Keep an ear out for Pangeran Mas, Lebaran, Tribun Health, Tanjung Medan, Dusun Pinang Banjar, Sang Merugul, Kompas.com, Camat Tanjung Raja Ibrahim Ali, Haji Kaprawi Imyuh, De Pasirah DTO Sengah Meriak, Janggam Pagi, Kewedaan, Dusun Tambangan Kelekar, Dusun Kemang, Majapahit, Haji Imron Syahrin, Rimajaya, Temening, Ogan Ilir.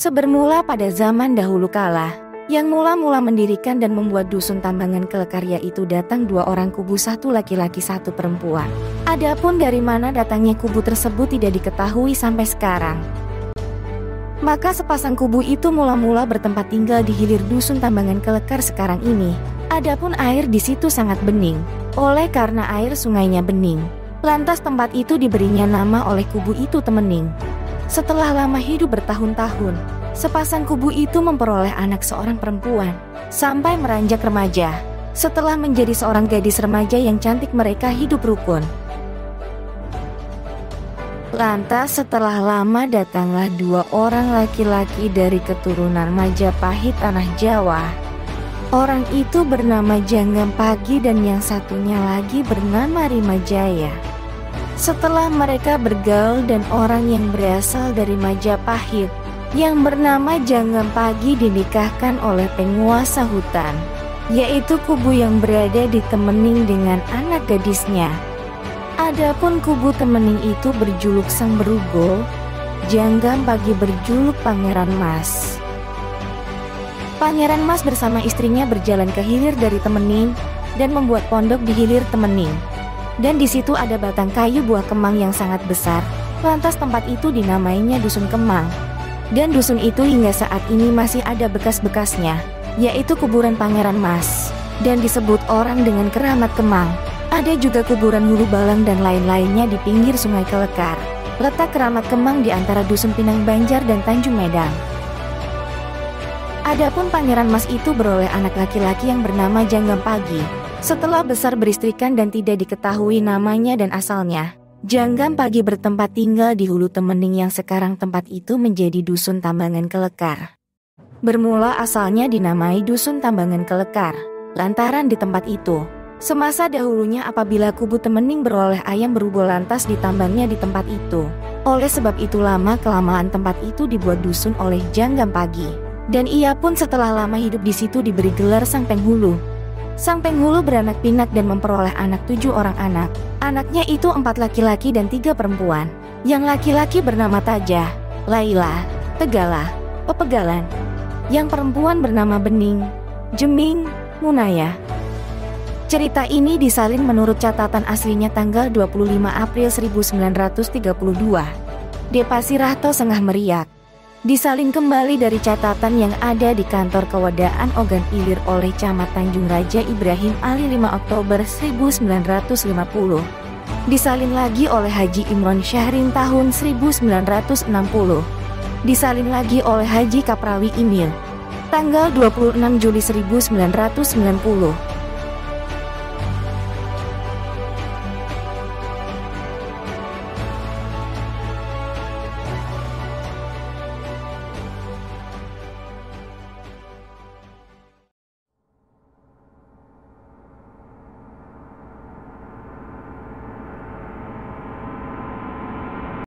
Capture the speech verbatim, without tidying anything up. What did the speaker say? Sebermula pada zaman dahulu kala, yang mula-mula mendirikan dan membuat Dusun Tambangan Kelekar yaitu datang dua orang kubu, satu laki-laki satu perempuan. Adapun dari mana datangnya kubu tersebut tidak diketahui sampai sekarang. Maka sepasang kubu itu mula-mula bertempat tinggal di hilir Dusun Tambangan Kelekar sekarang ini. Adapun air di situ sangat bening, oleh karena air sungainya bening. Lantas tempat itu diberinya nama oleh kubu itu Temening. Setelah lama hidup bertahun-tahun, sepasang kubu itu memperoleh anak seorang perempuan, sampai meranjak remaja. Setelah menjadi seorang gadis remaja yang cantik, mereka hidup rukun. Lantas setelah lama datanglah dua orang laki-laki dari keturunan Majapahit tanah Jawa. Orang itu bernama Janggam Pagi dan yang satunya lagi bernama Rimajaya. Setelah mereka bergaul dan orang yang berasal dari Majapahit yang bernama Janggam Pagi dinikahkan oleh penguasa hutan, yaitu kubu yang berada di Temening dengan anak gadisnya. Adapun kubu Temening itu berjuluk Sang Merugul, Janggam Pagi berjuluk Pangeran Mas. Pangeran Mas bersama istrinya berjalan ke hilir dari Temening dan membuat pondok di hilir Temening. Dan di situ ada batang kayu buah kemang yang sangat besar. Lantas tempat itu dinamainya Dusun Kemang. Dan dusun itu hingga saat ini masih ada bekas-bekasnya, yaitu kuburan Pangeran Mas. Dan disebut orang dengan keramat Kemang. Ada juga kuburan Hulu Balang dan lain-lainnya di pinggir sungai Kelekar. Letak keramat Kemang di antara Dusun Pinang Banjar dan Tanjung Medan. Adapun Pangeran Mas itu beroleh anak laki-laki yang bernama Janggam Pagi. Setelah besar beristrikan dan tidak diketahui namanya dan asalnya, Janggam Pagi bertempat tinggal di hulu Temening yang sekarang tempat itu menjadi Dusun Tambangan Kelekar. Bermula asalnya dinamai Dusun Tambangan Kelekar, lantaran di tempat itu. Semasa dahulunya apabila kubu Temening beroleh ayam berubul lantas ditambangnya di tempat itu. Oleh sebab itu lama kelamaan tempat itu dibuat dusun oleh Janggam Pagi. Dan ia pun setelah lama hidup di situ diberi gelar Sang Penghulu. Sang Penghulu beranak pinak dan memperoleh anak tujuh orang anak. Anaknya itu empat laki-laki dan tiga perempuan. Yang laki-laki bernama Tajah, Laila, Tegala, Pepegalan. Yang perempuan bernama Bening, Jeming, Munaya. Cerita ini disalin menurut catatan aslinya tanggal dua puluh lima April seribu sembilan ratus tiga puluh dua. De Pasirah D T O Sengah Meriak. Disalin kembali dari catatan yang ada di kantor kewadaan Ogan Ilir oleh Camat Tanjung Raja Ibrahim Ali lima Oktober seribu sembilan ratus lima puluh. Disalin lagi oleh Haji Imron Syahrin tahun seribu sembilan ratus enam puluh. Disalin lagi oleh Haji Kaprawi Imyuh tanggal dua puluh enam Juli seribu sembilan ratus sembilan puluh.